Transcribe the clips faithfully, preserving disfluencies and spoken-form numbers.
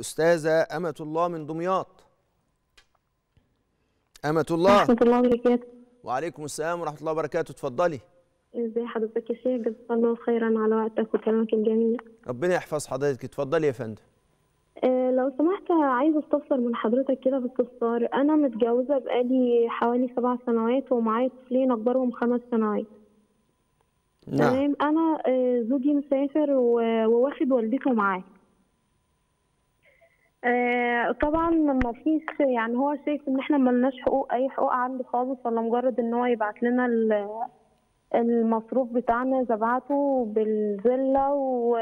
أستاذة أمة الله من دمياط. أمة الله ورحمة الله وبركاته. وعليكم السلام ورحمة الله وبركاته، اتفضلي. ازي حضرتك يا شيخ؟ جزاك الله خيرا على وقتك وكلامك الجميل. ربنا يحفظ حضرتك، اتفضلي يا فندم. أه لو سمحت عايزة استفسر من حضرتك كده باستفسار، أنا متجوزة بقالي حوالي سبع سنوات ومعايا طفلين أكبرهم خمس سنوات. نعم. تمام، أنا زوجي مسافر وواخد والدته معاه. آه طبعا مفيش، يعني هو شايف ان احنا ملناش حقوق، اي حقوق عنده خالص، ولا مجرد ان هو يبعت لنا المصروف بتاعنا زبعته بالذله، و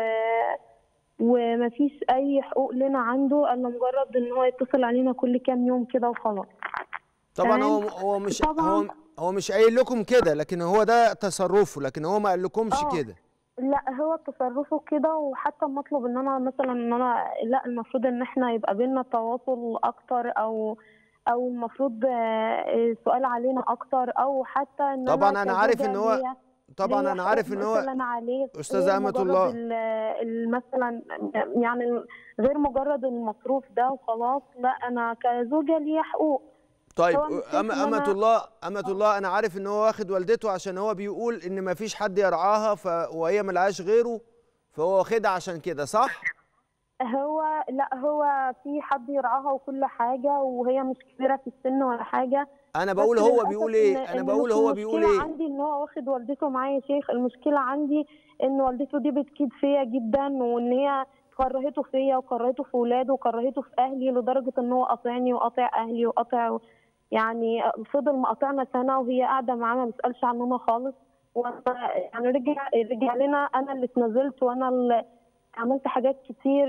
ومفيش اي حقوق لنا عنده الا مجرد ان هو يتصل علينا كل كام يوم كده وخلاص. طبعا هو هو مش طبعاً هو مش قايل لكم كده، لكن هو ده تصرفه، لكن هو ما قالكمش كده. لا هو تصرفه كده، وحتى مطلوب ان انا مثلا ان انا لا المفروض ان احنا يبقى بينا تواصل اكتر، او او المفروض سؤال علينا اكتر، او حتى ان طبعا انا, أنا عارف ان هو طبعا انا عارف ان هو استاذه امه الله مثلا، يعني غير مجرد المصروف ده وخلاص، لا انا كزوجه ليا حقوق. طيب أمة الله أمة الله أنا عارف إن هو واخد والدته عشان هو بيقول إن مفيش حد يرعاها، ف... وهي ملهاش غيره، فهو واخدها عشان كده، صح؟ هو لا هو في حد يرعاها وكل حاجة، وهي مش كبيرة في السن ولا حاجة. أنا بقول هو بيقول إيه؟ أنا بقول هو بيقول إيه؟ المشكلة عندي إن هو واخد والدته معايا يا شيخ، المشكلة عندي إن والدته دي بتكيد فيا جدا، وإن هي كرهته فيا وكرهته في ولاده وكرهته في أهلي، لدرجة إن هو قاطعني وقاطع أهلي وقاطع، يعني فضل مقاطعنا سنه وهي قاعده معانا ما بتسالش عننا خالص، يعني رجع رجع لنا انا اللي اتنازلت، وانا اللي عملت حاجات كتير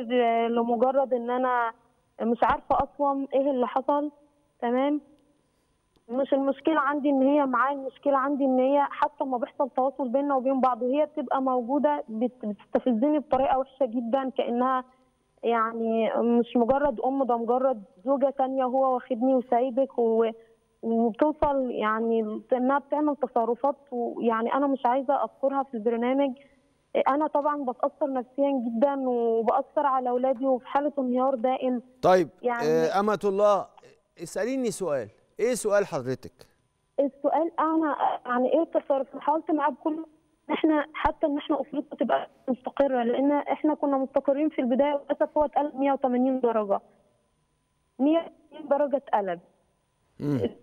لمجرد ان انا مش عارفه اصلا ايه اللي حصل. تمام، مش المشكله عندي ان هي معايا، المشكله عندي ان هي حتى ما بيحصل تواصل بيننا وبين بعض وهي بتبقى موجوده بتستفزني بطريقه وحشه جدا، كانها يعني مش مجرد أم، ده مجرد زوجة تانية، وهو واخدني وسايبك، و... وبتوصل يعني إنها بتعمل تصرفات، ويعني أنا مش عايزة أذكرها في البرنامج. أنا طبعا بتأثر نفسيا جدا، وبأثر على أولادي، وفي حالة انهيار دائم. طيب يعني آه أمة الله اسأليني سؤال، إيه سؤال حضرتك؟ السؤال أنا يعني إيه التصرف؟ حاولت معاه بكل احنا حتى ان احنا اسرتنا تبقى مستقره، لان احنا كنا مستقرين في البدايه، وللاسف هو اتقلب مية وتمانين درجه. مية وتمانين درجه اتقلب.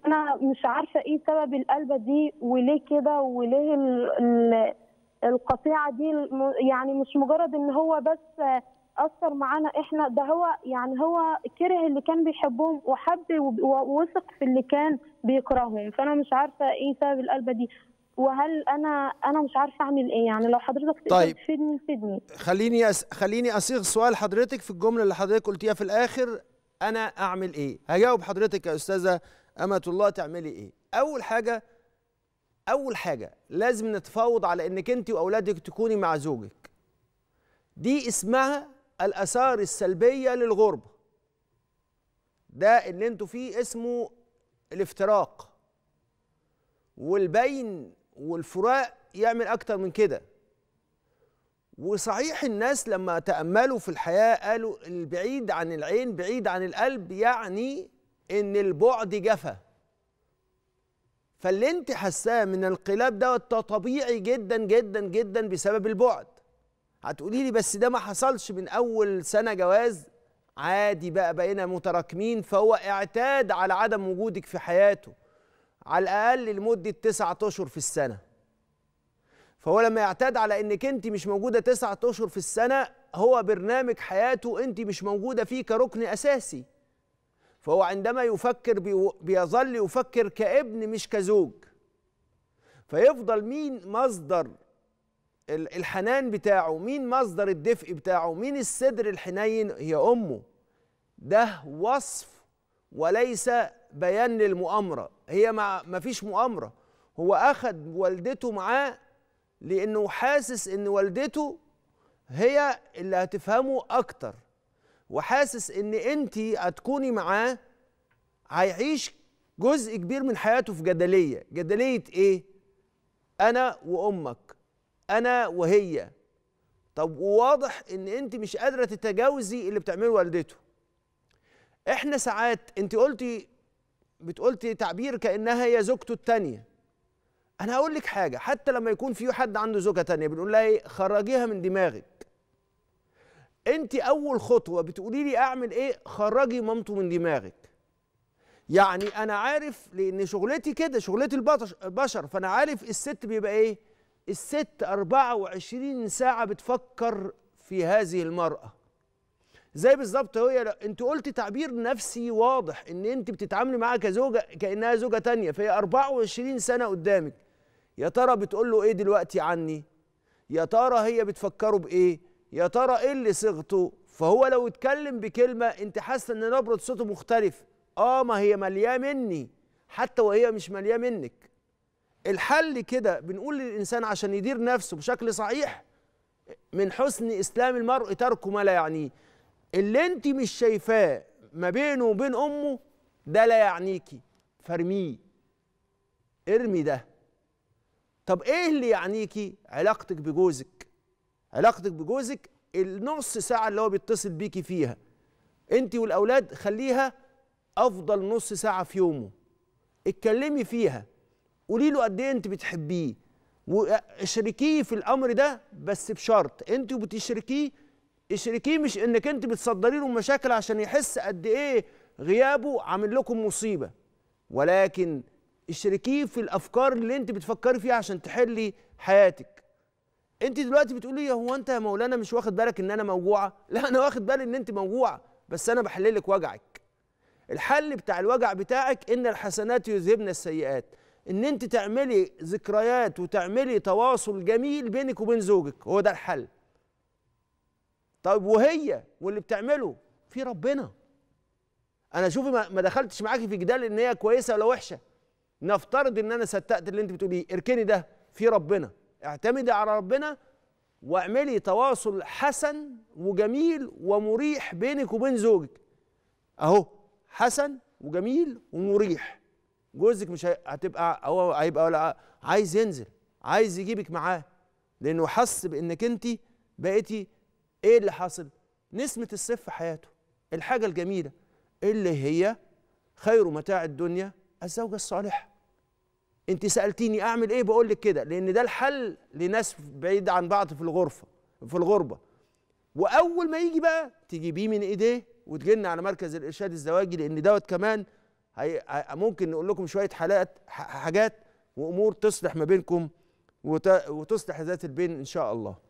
انا مش عارفه ايه سبب القلبه دي، وليه كده، وليه ال ال القطيعه دي، يعني مش مجرد ان هو بس اثر معانا احنا، ده هو يعني هو كره اللي كان بيحبهم، وحب ووثق في اللي كان بيكرههم، فانا مش عارفه ايه سبب القلبه دي، وهل انا انا مش عارفه اعمل ايه، يعني لو حضرتك تقدر تفيدني تفيدني. خليني أس... خليني اصيغ سؤال حضرتك في الجمله اللي حضرتك قلتيها في الاخر، انا اعمل ايه؟ هجاوب حضرتك يا استاذه امة الله تعملي ايه؟ اول حاجه اول حاجه لازم نتفاوض على انك انت واولادك تكوني مع زوجك. دي اسمها الاثار السلبيه للغربه. ده اللي انتوا فيه اسمه الافتراق. والبين والفراق يعمل أكتر من كده. وصحيح الناس لما تأملوا في الحياة قالوا البعيد عن العين بعيد عن القلب، يعني إن البعد جفا. فاللي أنت حاساه من الانقلاب ده طبيعي جدا جدا جدا بسبب البعد. هتقولي لي بس ده ما حصلش من أول سنة جواز. عادي بقى، بقينا متراكمين، فهو اعتاد على عدم وجودك في حياته على الأقل لمدة تسعة أشهر في السنة. فهو لما يعتاد على إنك أنت مش موجودة تسعة أشهر في السنة، هو برنامج حياته أنت مش موجودة فيه كركن أساسي. فهو عندما يفكر بيظل يفكر كابن مش كزوج. فيفضل مين مصدر الحنان بتاعه؟ مين مصدر الدفء بتاعه؟ مين الصدر الحنين؟ هي أمه. ده وصف وليس بيان للمؤامرة. هي ما فيش مؤامرة، هو أخد والدته معاه لأنه حاسس إن والدته هي اللي هتفهمه أكتر، وحاسس إن أنت هتكوني معاه هيعيش جزء كبير من حياته في جدلية. جدلية إيه؟ أنا وأمك، أنا وهي. طب وواضح إن أنت مش قادرة تتجاوزي اللي بتعمله والدته. احنا ساعات انت قلتي بتقولتي تعبير كانها هي زوجته الثانيه. انا هقول لك حاجه، حتى لما يكون في حد عنده زوجه ثانيه بنقول لها ايه؟ خرجيها من دماغك. انت اول خطوه بتقولي لي اعمل ايه؟ خرجي مامته من دماغك. يعني انا عارف لان شغلتي كده، شغلتي البشر، فانا عارف الست بيبقى ايه؟ الست أربعة وعشرين ساعه بتفكر في هذه المراه. زي بالظبط هي انت قلتي تعبير نفسي واضح ان انت بتتعاملي معاها كزوجه كانها زوجه ثانيه، فهي أربعة وعشرين سنه قدامك. يا ترى بتقول له ايه دلوقتي عني؟ يا ترى هي بتفكره بايه؟ يا ترى ايه اللي صيغته؟ فهو لو اتكلم بكلمه انت حاسه ان نبره صوته مختلف، اه ما هي ملياه مني حتى وهي مش ملياه منك. الحل كده بنقول للانسان عشان يدير نفسه بشكل صحيح، من حسن اسلام المرء تركه ما لا يعنيه. اللي انت مش شايفاه ما بينه وبين امه ده لا يعنيكي، فارميه، ارمي ده. طب ايه اللي يعنيكي؟ علاقتك بجوزك. علاقتك بجوزك النص ساعه اللي هو بيتصل بيكي فيها انت والاولاد خليها افضل نص ساعه في يومه، اتكلمي فيها، قولي له قد ايه انت بتحبيه واشركيه في الامر ده، بس بشرط انت وبتشركيه اشركيه مش انك انت بتصدري له مشاكل عشان يحس قد ايه غيابه عامل لكم مصيبه، ولكن اشركيه في الافكار اللي انت بتفكري فيها عشان تحلي حياتك. انت دلوقتي بتقولي هو انت يا مولانا مش واخد بالك ان انا موجوعه؟ لا انا واخد بالي ان انت موجوعه، بس انا بحللك وجعك. الحل بتاع الوجع بتاعك ان الحسنات يذهبن السيئات، ان انت تعملي ذكريات وتعملي تواصل جميل بينك وبين زوجك، هو ده الحل. طيب وهي واللي بتعمله في ربنا. انا شوفي ما دخلتش معاكي في جدال ان هي كويسه ولا وحشه، نفترض ان انا صدقت اللي انت بتقوليه، اركني ده في ربنا، اعتمدي على ربنا واعملي تواصل حسن وجميل ومريح بينك وبين زوجك. اهو حسن وجميل ومريح، جوزك مش هتبقى هو هيبقى ولا عايز ينزل، عايز يجيبك معاه، لانه حس بانك انت بقيتي ايه اللي حاصل؟ نسمة الصف في حياته، الحاجة الجميلة اللي هي خير متاع الدنيا الزوجة الصالحة. انت سألتيني اعمل ايه؟ بقول لك كده، لان ده الحل لناس بعيد عن بعض في الغرفة في الغربة. واول ما يجي بقى تجيبيه من ايديه وتجن على مركز الارشاد الزواجي، لان دوت كمان هي ممكن نقول لكم شوية حالات حاجات وامور تصلح ما بينكم وتصلح ذات البين ان شاء الله.